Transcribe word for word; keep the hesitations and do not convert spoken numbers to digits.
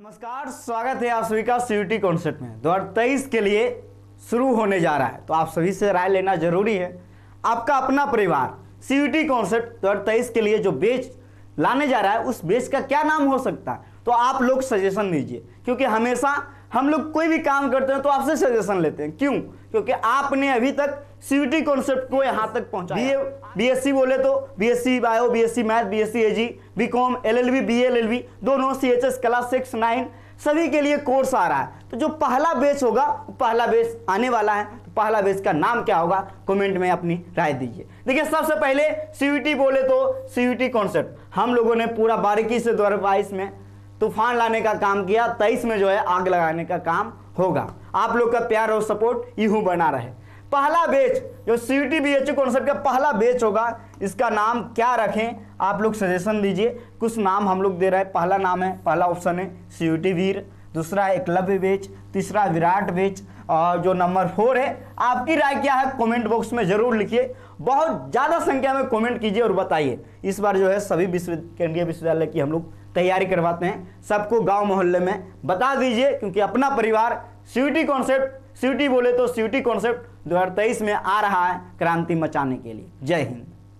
नमस्कार, स्वागत है आप सभी का सीयूईटी कॉन्सेप्ट में। दो हजार तेईस के लिए शुरू होने जा रहा है, तो आप सभी से राय लेना जरूरी है। आपका अपना परिवार सीयूईटी कॉन्सेप्ट दो हजार तेईस के लिए जो बैच लाने जा रहा है, उस बैच का क्या नाम हो सकता है, तो आप लोग सजेशन दीजिए। क्योंकि हमेशा हम लोग कोई भी काम करते हैं तो आपसे सजेशन लेते हैं। क्यों? क्योंकि आपने अभी तक सीयूईटी कॉन्सेप्ट को यहाँ तक पहुँचाया। बी एस सी बोले तो B S C bio, B S C math, B S C A G, B com, L L B, B L L B दोनों, सी एच एस, क्ला सिक्स नाइन सभी के लिए कोर्स आ रहा है। तो जो पहला बैच होगा, पहला बैच आने वाला है, तो पहला बैच का नाम क्या होगा, कमेंट में अपनी राय दीजिए। देखिए, सबसे पहले सीयूईटी बोले तो सीयूईटी कॉन्सेप्ट हम लोगों ने पूरा बारीकी से दो हजार बाईस में तूफान लाने का काम किया। तेईस में जो है आग लगाने का काम होगा। आप लोग का प्यार और सपोर्ट यूं बना रहे। पहला बैच जो सीयूईटी बीएचयू कॉन्सेप्ट का पहला बैच होगा, इसका नाम क्या रखें, आप लोग सजेशन दीजिए। कुछ नाम हम लोग दे रहे हैं। पहला नाम है, पहला ऑप्शन है सीयूईटी वीर, दूसरा है एकलव्य बैच, तीसरा विराट बैच, और जो नंबर फोर है। आपकी राय क्या है, कमेंट बॉक्स में जरूर लिखिए। बहुत ज़्यादा संख्या में कमेंट कीजिए और बताइए। इस बार जो है सभी विश्व केंद्रीय विश्वविद्यालय की हम लोग तैयारी करवाते हैं। सबको गांव मोहल्ले में बता दीजिए, क्योंकि अपना परिवार सीयूईटी कॉन्सेप्ट, सीयूईटी बोले तो सीयूईटी कॉन्सेप्ट दो हजार तेईस में आ रहा है क्रांति मचाने के लिए। जय हिंद।